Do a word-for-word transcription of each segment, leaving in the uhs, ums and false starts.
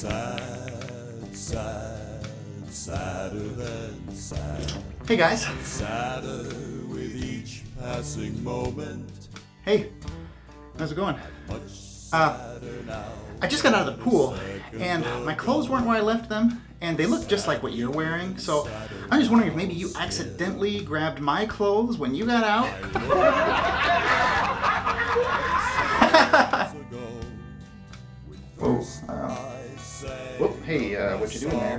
Sad, sad, sadder than sad. Hey guys. Sadder with each passing moment. Hey, how's it going? Uh, I just got out of the pool and my clothes weren't where I left them and they look just like what you're wearing, so I'm just wondering if maybe you accidentally grabbed my clothes when you got out. Whoa, uh, whoa, hey, uh, what you doing there?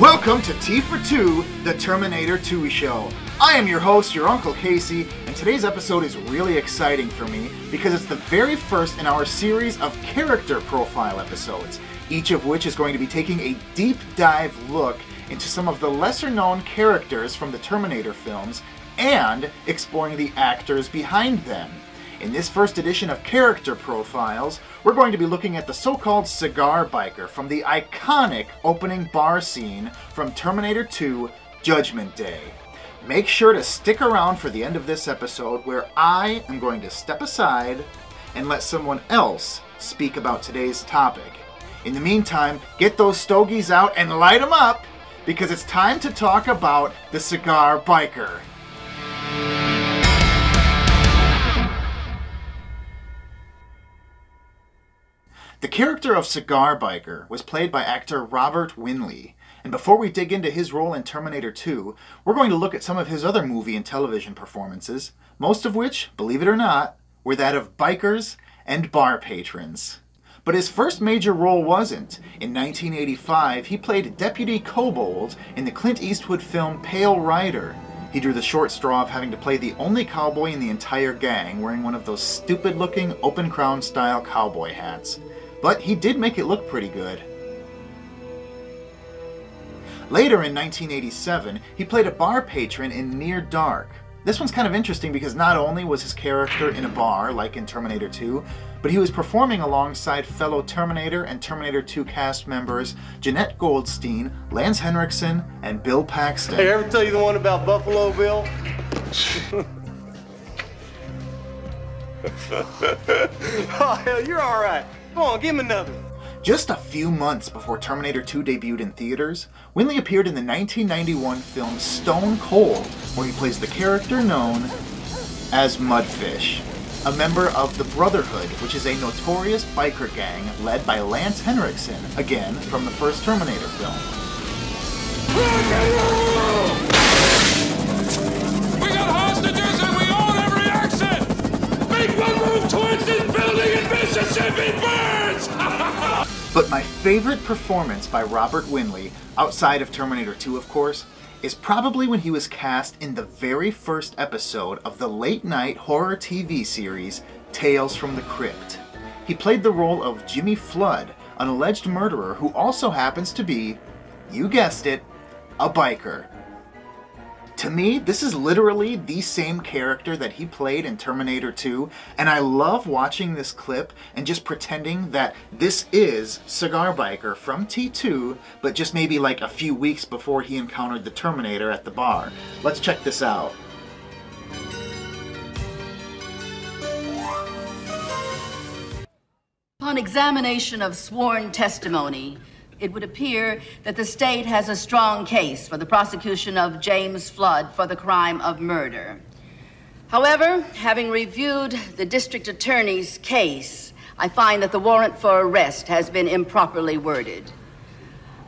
Welcome to T for two, the Terminator two show. I am your host, your Uncle Casey, and today's episode is really exciting for me because it's the very first in our series of character profile episodes, each of which is going to be taking a deep dive look into some of the lesser-known characters from the Terminator films and exploring the actors behind them. In this first edition of Character Profiles, we're going to be looking at the so-called Cigar Biker from the iconic opening bar scene from Terminator two: Judgment Day. Make sure to stick around for the end of this episode where I am going to step aside and let someone else speak about today's topic. In the meantime, get those stogies out and light them up, because it's time to talk about the Cigar Biker. The character of Cigar Biker was played by actor Robert Winley, and before we dig into his role in Terminator two, we're going to look at some of his other movie and television performances, most of which, believe it or not, were that of bikers and bar patrons. But his first major role wasn't. In nineteen eighty-five, he played Deputy Kobold in the Clint Eastwood film Pale Rider. He drew the short straw of having to play the only cowboy in the entire gang, wearing one of those stupid-looking, open-crown style cowboy hats. But he did make it look pretty good. Later in nineteen eighty-seven, he played a bar patron in Near Dark. This one's kind of interesting because not only was his character in a bar, like in Terminator two, but he was performing alongside fellow Terminator and Terminator two cast members Jeanette Goldstein, Lance Henriksen, and Bill Paxton. Hey, ever tell you the one about Buffalo Bill? Oh, hell, you're all right. Come on, give him another. Just a few months before Terminator two debuted in theaters, Winley appeared in the nineteen ninety-one film Stone Cold, where he plays the character known as Mudfish, a member of the Brotherhood, which is a notorious biker gang led by Lance Henriksen, again from the first Terminator film. We got hostages and we own every exit! Make one move towards this building and Mississippi burns! But my favorite performance by Robert Winley, outside of Terminator two of course, is probably when he was cast in the very first episode of the late-night horror T V series Tales from the Crypt. He played the role of Jimmy Flood, an alleged murderer who also happens to be, you guessed it, a biker. To me, this is literally the same character that he played in Terminator two, and I love watching this clip and just pretending that this is Cigar Biker from T two, but just maybe like a few weeks before he encountered the Terminator at the bar. Let's check this out. Upon examination of sworn testimony, it would appear that the state has a strong case for the prosecution of James Flood for the crime of murder. However, having reviewed the district attorney's case, I find that the warrant for arrest has been improperly worded.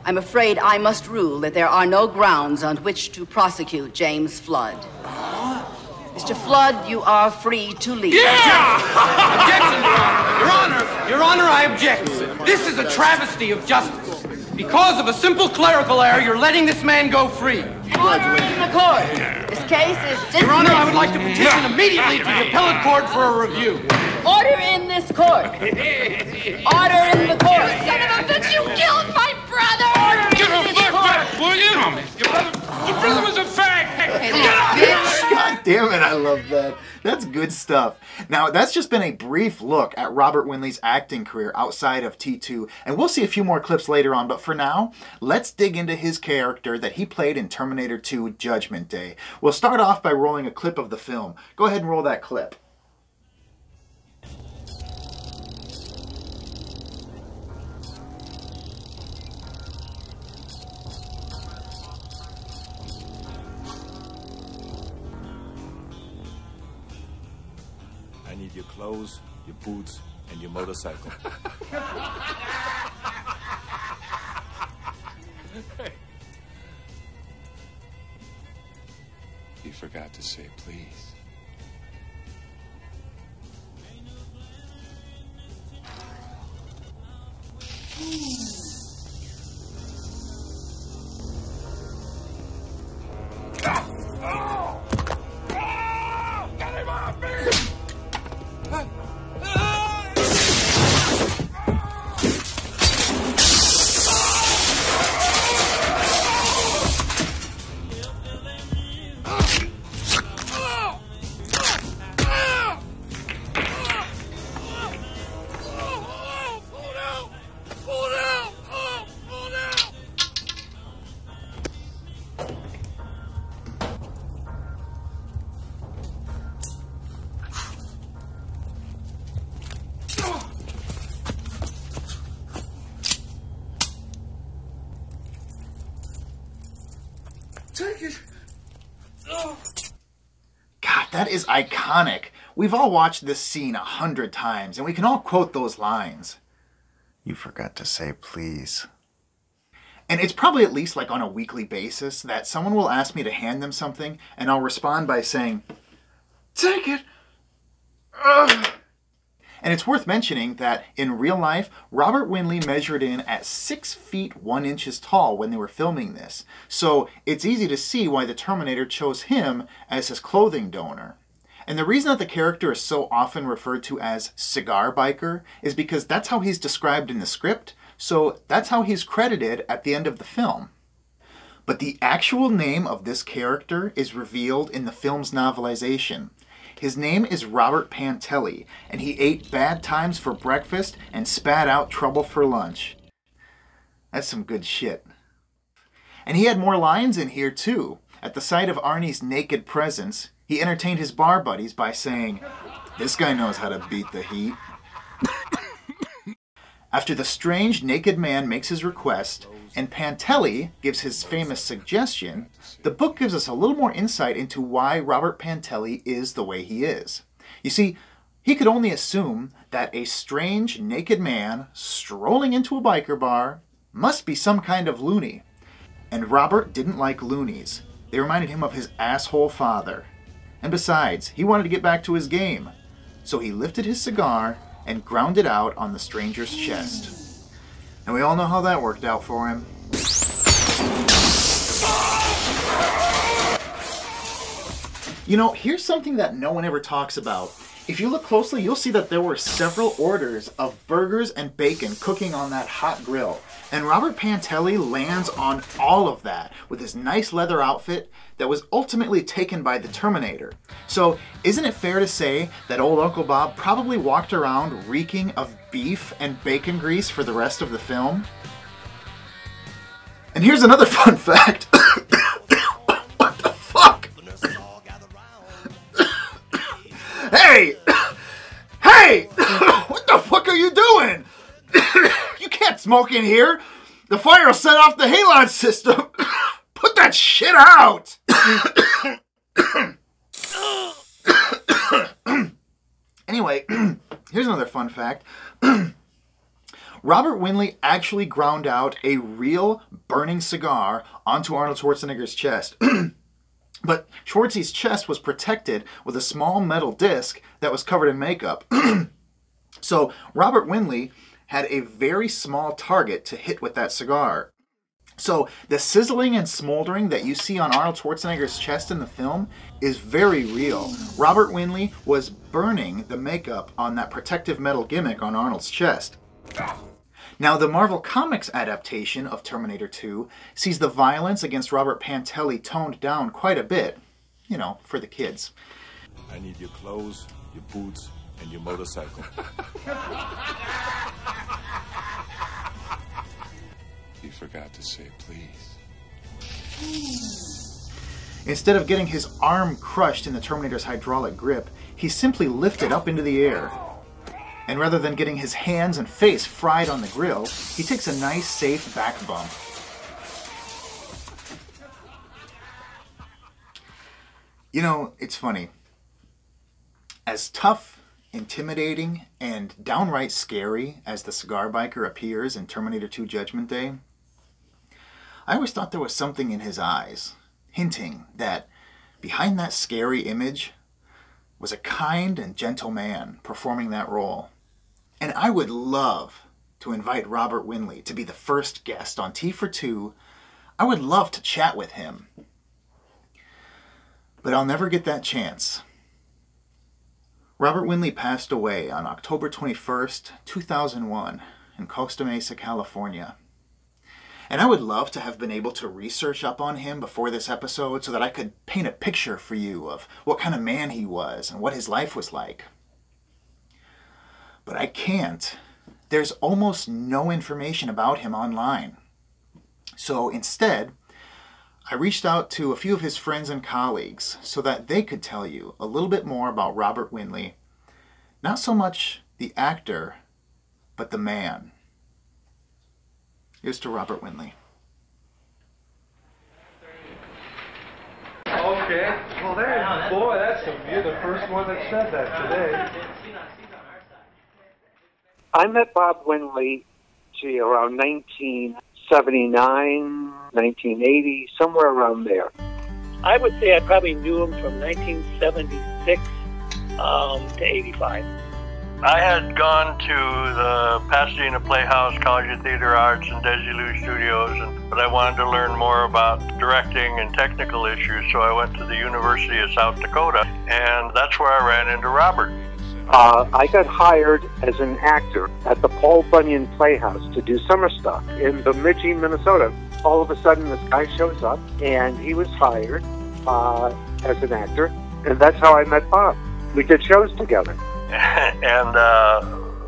I'm afraid I must rule that there are no grounds on which to prosecute James Flood. Mister Flood, you are free to leave. Yeah! Objection, Your Honor! Your Honor, I object. This is a travesty of justice. Because of a simple clerical error, you're letting this man go free. Order in the court. This case is dismissed. Your Honor, I would like to petition immediately to the appellate court for a review. Order in this court. Order in the court. You son of a bitch, you killed my brother. Order in this court. Get him, will you? Your brother was a fag. Get up, bitch. damn it, I love that. That's good stuff. Now, that's just been a brief look at Robert Winley's acting career outside of T two, and we'll see a few more clips later on, but for now, let's dig into his character that he played in Terminator two Judgment Day. We'll start off by rolling a clip of the film. Go ahead and roll that clip. Your clothes, your boots, and your motorcycle. Hey. You forgot to say please. That is iconic. We've all watched this scene a hundred times, and we can all quote those lines. You forgot to say please. And it's probably at least like on a weekly basis that someone will ask me to hand them something, and I'll respond by saying, take it. Ugh. And it's worth mentioning that in real life, Robert Winley measured in at six feet one inches tall when they were filming this. So it's easy to see why the Terminator chose him as his clothing donor. And the reason that the character is so often referred to as Cigar Biker is because that's how he's described in the script, so that's how he's credited at the end of the film. But the actual name of this character is revealed in the film's novelization. His name is Robert Pantelli, and he ate bad times for breakfast and spat out trouble for lunch. That's some good shit. And he had more lines in here too. At the sight of Arnie's naked presence, he entertained his bar buddies by saying, "This guy knows how to beat the heat." After the strange naked man makes his request, and Pantelli gives his famous suggestion, the book gives us a little more insight into why Robert Pantelli is the way he is. You see, he could only assume that a strange naked man strolling into a biker bar must be some kind of loony. And Robert didn't like loonies. They reminded him of his asshole father. And besides, he wanted to get back to his game. So he lifted his cigar and ground it out on the stranger's chest. And we all know how that worked out for him. You know, here's something that no one ever talks about. If you look closely, you'll see that there were several orders of burgers and bacon cooking on that hot grill. And Robert Pantelli lands on all of that with his nice leather outfit that was ultimately taken by the Terminator. So isn't it fair to say that old Uncle Bob probably walked around reeking of beef and bacon grease for the rest of the film? And here's another fun fact. What the fuck? Hey! Hey! What the fuck are you doing? You can't smoke in here. The fire will set off the halon system. Put that shit out. Anyway, here's another fun fact. Robert Winley actually ground out a real burning cigar onto Arnold Schwarzenegger's chest. But Schwarzy's chest was protected with a small metal disc that was covered in makeup. So Robert Winley had a very small target to hit with that cigar. So the sizzling and smoldering that you see on Arnold Schwarzenegger's chest in the film is very real. Robert Winley was burning the makeup on that protective metal gimmick on Arnold's chest. Now, the Marvel Comics adaptation of Terminator two sees the violence against Robert Pantelli toned down quite a bit. you know, for the kids. I need your clothes, your boots, and your motorcycle. You forgot to say please. Instead of getting his arm crushed in the Terminator's hydraulic grip, he's simply lifted up into the air. And rather than getting his hands and face fried on the grill, he takes a nice, safe back bump. You know, it's funny. As tough, intimidating, and downright scary as the Cigar Biker appears in Terminator two Judgment Day, I always thought there was something in his eyes, hinting that behind that scary image was a kind and gentle man performing that role. And I would love to invite Robert Winley to be the first guest on T for two. I would love to chat with him. But I'll never get that chance. Robert Winley passed away on October twenty-first, two thousand one in Costa Mesa, California. And I would love to have been able to research up on him before this episode so that I could paint a picture for you of what kind of man he was and what his life was like. But I can't. There's almost no information about him online. So instead, I reached out to a few of his friends and colleagues so that they could tell you a little bit more about Robert Winley. Not so much the actor, but the man. Here's to Robert Winley. Okay, well there, boy, that's a, you're the first one that said that today. I met Bob Winley, gee, around nineteen seventy-nine, nineteen eighty, somewhere around there. I would say I probably knew him from nineteen seventy-six um, to eighty-five. I had gone to the Pasadena Playhouse, College of Theater Arts, and Desilu Studios, and, but I wanted to learn more about directing and technical issues, so I went to the University of South Dakota, and that's where I ran into Robert. Uh, I got hired as an actor at the Paul Bunyan Playhouse to do summer stuff in Bemidji, Minnesota. All of a sudden, this guy shows up, and he was hired uh, as an actor, and that's how I met Bob. We did shows together. And uh,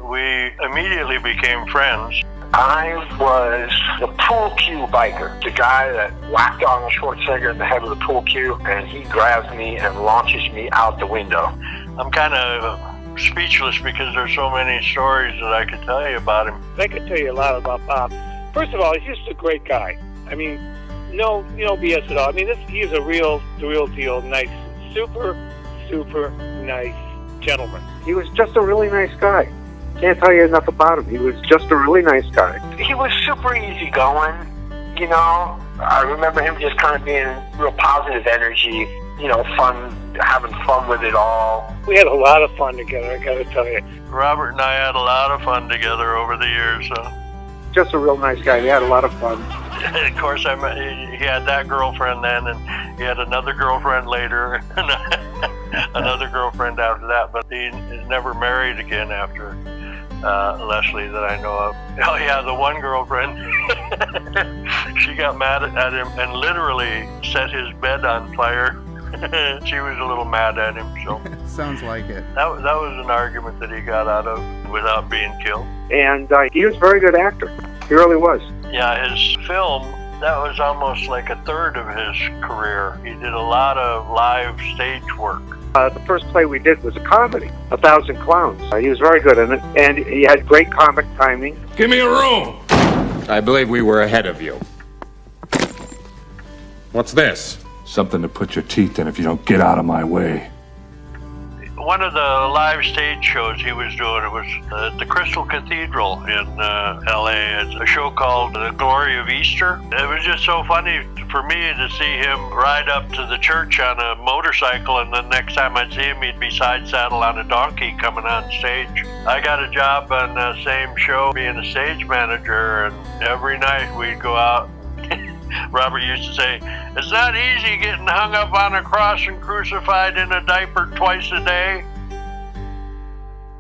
we immediately became friends. I was the Pool Cue Biker, the guy that whacked Arnold Schwarzenegger in the head with a pool cue, and he grabs me and launches me out the window. I'm kind of speechless because there's so many stories that I could tell you about him. I could tell you a lot about Bob. First of all, he's just a great guy. I mean, no, no B S at all. I mean, this, he's a real, the real deal, nice, super, super nice gentleman. He was just a really nice guy. Can't tell you enough about him. He was just a really nice guy. He was super easygoing, you know. I remember him just kind of being real positive energy, you know, fun, having fun with it all. We had a lot of fun together, I gotta tell you. Robert and I had a lot of fun together over the years. So. Just a real nice guy. We had a lot of fun. Of course, I met, he had that girlfriend then, and he had another girlfriend later. Another girlfriend after that, but he never married again after uh, Leslie that I know of. Oh yeah, the one girlfriend, she got mad at him and literally set his bed on fire. She was a little mad at him, so. Sounds like it. That, that was an argument that he got out of without being killed. And uh, he was a very good actor. He really was. Yeah, his film, that was almost like a third of his career. He did a lot of live stage work. Uh, the first play we did was a comedy, A Thousand Clowns. Uh, he was very good in it, and he had great comic timing. Give me a room! I believe we were ahead of you. What's this? Something to put your teeth in if you don't get out of my way. One of the live stage shows he was doing, it was at the Crystal Cathedral in uh, L A. It's a show called The Glory of Easter. It was just so funny for me to see him ride up to the church on a motorcycle, and the next time I'd see him, he'd be side saddle on a donkey coming on stage. I got a job on the same show being a stage manager, and every night we'd go out. Robert used to say, it's not easy getting hung up on a cross and crucified in a diaper twice a day.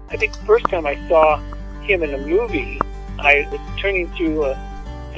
I think the first time I saw him in a movie, I was turning through uh,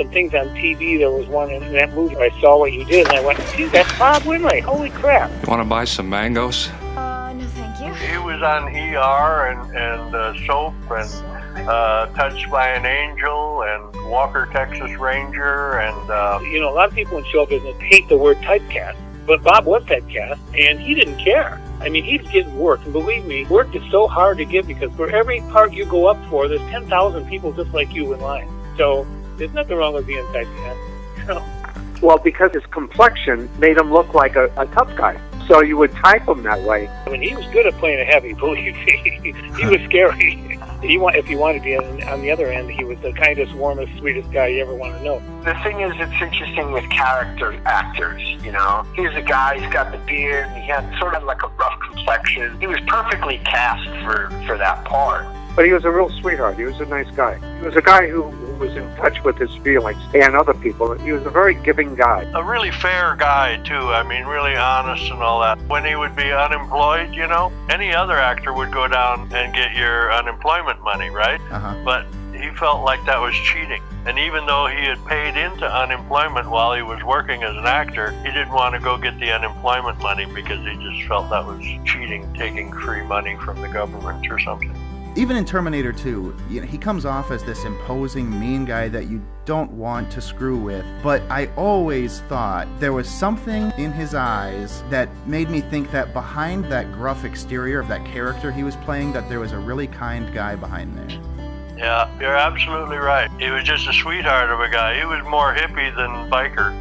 some things on T V. There was one in that movie where I saw what you did, and I went, dude, that's Bob Winley. Holy crap. You want to buy some mangoes? Uh, no, thank you. He was on E R and, and uh, Soap and uh, Touched by an Angel and Walker, Texas Ranger. And uh, you know, a lot of people in show business hate the word typecast, but Bob was typecast, and he didn't care. I mean, he's getting work, and believe me, work is so hard to get because for every part you go up for, there's ten thousand people just like you in line. So there's nothing wrong with being typecast. No. Well, because his complexion made him look like a, a tough guy, so you would type him that way. I mean, he was good at playing a heavy, believe me. He was scary. He want, if you wanted to be on, on the other end, he was the kindest, warmest, sweetest guy you ever want to know. The thing is, it's interesting with character actors, you know. Here's a guy, he's got the beard, and he had sort of like a rough complexion. He was perfectly cast for, for that part. But he was a real sweetheart. He was a nice guy. He was a guy who, who was in touch with his feelings and other people. He was a very giving guy. A really fair guy, too. I mean, really honest and all that. When he would be unemployed, you know, any other actor would go down and get your unemployment money, right? Uh-huh. But he felt like that was cheating. And even though he had paid into unemployment while he was working as an actor, he didn't want to go get the unemployment money because he just felt that was cheating, taking free money from the government or something. Even in Terminator two, you know, he comes off as this imposing, mean guy that you don't want to screw with. But I always thought there was something in his eyes that made me think that behind that gruff exterior of that character he was playing, that there was a really kind guy behind there. Yeah, you're absolutely right. He was just a sweetheart of a guy. He was more hippie than biker.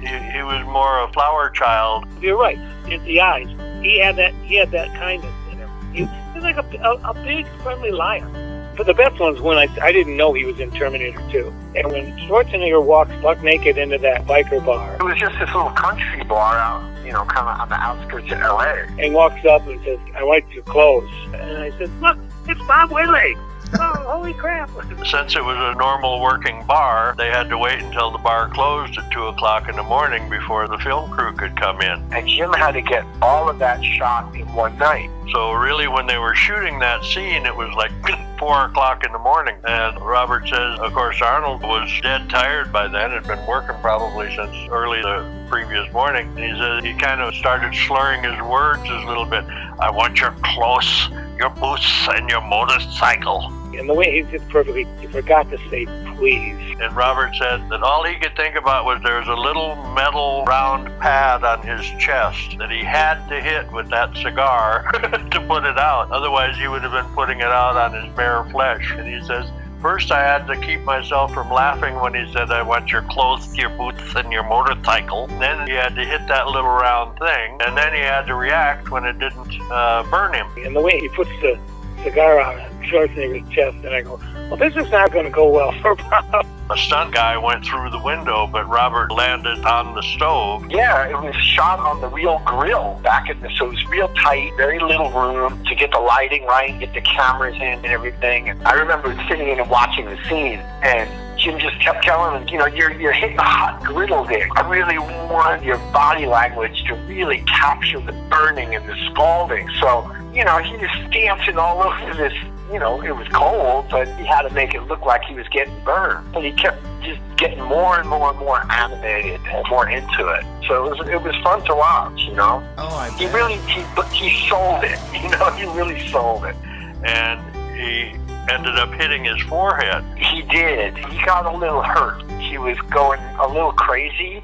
He, he was more a flower child. You're right. It's the eyes. He had that, he had that kindness in him. He, like a, a, a big friendly lion. But the best one's when I, I didn't know he was in Terminator two. And when Schwarzenegger walks buck naked into that biker bar. It was just this little country bar out, you know, kind of on the outskirts of L A. And walks up and says, I like your clothes. And I said, look, it's Bob Winley. Oh, holy crap. Since it was a normal working bar, they had to wait until the bar closed at two o'clock in the morning before the film crew could come in. And Jim had to get all of that shot in one night. So really, when they were shooting that scene, it was like four o'clock in the morning. And Robert says, of course, Arnold was dead tired by then. Had been working probably since early the previous morning. And he says he kind of started slurring his words a little bit. I want your clothes, your boots, and your motorcycle. And the way he just perfectly, he forgot to say please. And Robert said that all he could think about was there was a little metal round pad on his chest that he had to hit with that cigar to put it out. Otherwise, he would have been putting it out on his bare flesh. And he says, first I had to keep myself from laughing when he said, I want your clothes, your boots, and your motorcycle. And then he had to hit that little round thing. And then he had to react when it didn't uh, burn him. And the way he puts the cigar on Schwarzenegger's chest, and I go, well, this is not going to go well for Bob. A stunt guy went through the window, but Robert landed on the stove. Yeah, it was shot on the real grill back in the, so it was real tight, very little room to get the lighting right, get the cameras in and everything. And I remember sitting in and watching the scene, and Jim just kept telling him, you know, you're, you're hitting a hot griddle there. I really want your body language to really capture the burning and the scalding. So, you know, he just dancing all over this, you know, it was cold, but he had to make it look like he was getting burned. But he kept just getting more and more and more animated and more into it. So it was, it was fun to watch, you know. Oh, I bet. He really, he, he sold it, you know, he really sold it. And he ended up hitting his forehead. He did. He got a little hurt. He was going a little crazy.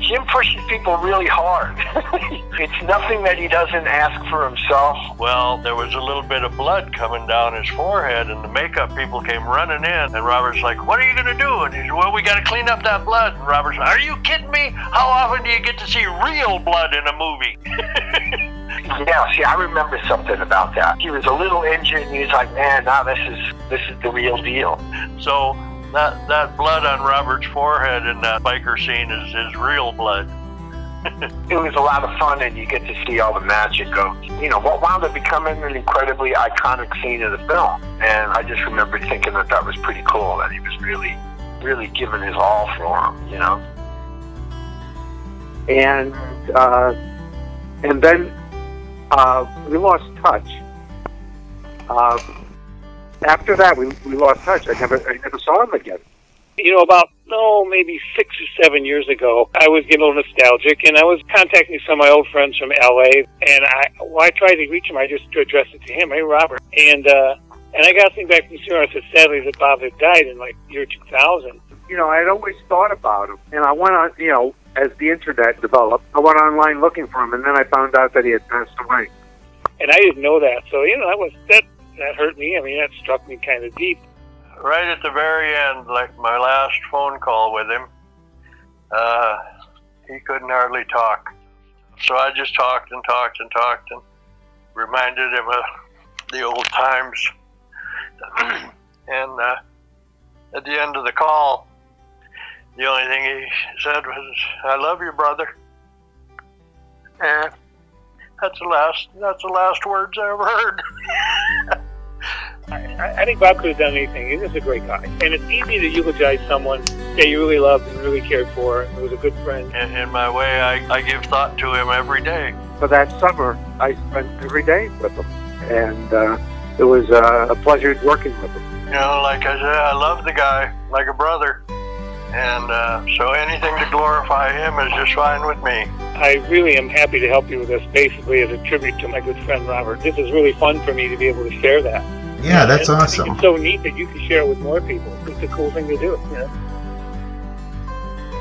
Jim pushes people really hard. It's nothing that he doesn't ask for himself. Well, there was a little bit of blood coming down his forehead, and the makeup people came running in, and Robert's like, what are you going to do? And he said, well, we got to clean up that blood. And Robert's like, are you kidding me? How often do you get to see real blood in a movie? Yeah, see, I remember something about that. He was a little injured, and he was like, man, now this is, this is the real deal. So That, that blood on Robert's forehead in that biker scene is his real blood. It was a lot of fun, and you get to see all the magic of, you know, what wound up becoming an incredibly iconic scene of the film. And I just remember thinking that that was pretty cool, that he was really, really giving his all for him, you know. And, uh, and then uh, we lost touch. Uh, After that, we, we lost touch. I never, I never saw him again. You know, about, oh, maybe six or seven years ago, I was getting a little nostalgic, and I was contacting some of my old friends from L A, and I, well, I tried to reach him. I just addressed it to him, hey, Robert. And uh, and I got something back from Cigar. I said, sadly, that Bob had died in, like, year two thousand. You know, I had always thought about him, and I went on, you know, as the internet developed, I went online looking for him, and then I found out that he had passed away. And I didn't know that, so, you know, that was that, that hurt me. I mean, that struck me kind of deep. Right at the very end, like my last phone call with him, uh, he couldn't hardly talk. So I just talked and talked and talked and reminded him of the old times. And uh, at the end of the call, the only thing he said was, "I love you, brother." And that's the last. That's the last words I ever heard. I, I think Bob could have done anything. He's just a great guy. And it's easy to eulogize someone that you really loved and really cared for and was a good friend. And in my way, I, I give thought to him every day. For that summer, I spent every day with him. And uh, it was uh, a pleasure working with him. You know, like I said, I love the guy like a brother. And uh, so anything to glorify him is just fine with me. I really am happy to help you with this, basically as a tribute to my good friend Robert. This is really fun for me to be able to share that. Yeah, that's and awesome. It's so neat that you can share it with more people. It's a cool thing to do. Yeah.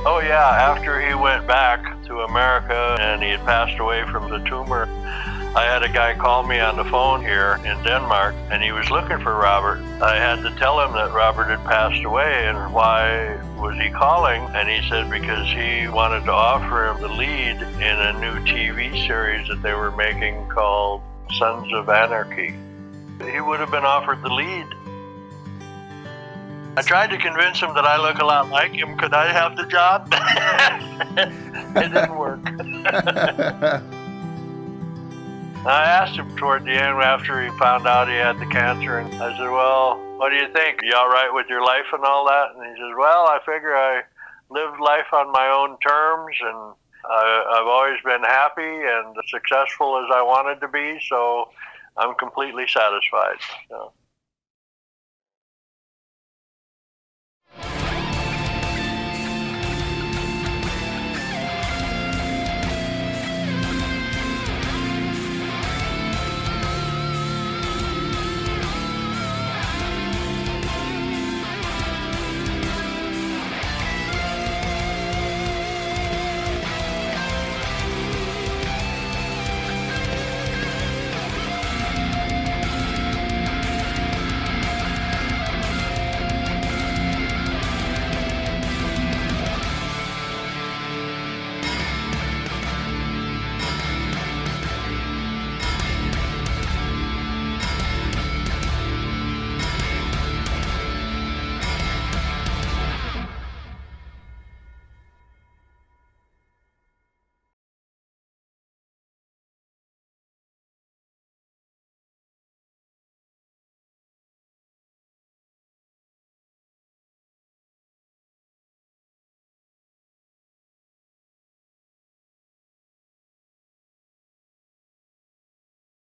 Oh, yeah. After he went back to America and he had passed away from the tumor, I had a guy call me on the phone here in Denmark, and he was looking for Robert. I had to tell him that Robert had passed away, and why was he calling? And he said because he wanted to offer him the lead in a new T V series that they were making called Sons of Anarchy. He would have been offered the lead. I tried to convince him that I look a lot like him. Could I have the job? It didn't work. I asked him toward the end after he found out he had the cancer, and I said, well, what do you think? Are you all right with your life and all that? And he says, well, I figure I lived life on my own terms, and I, I've always been happy and successful as I wanted to be, so I'm completely satisfied. So.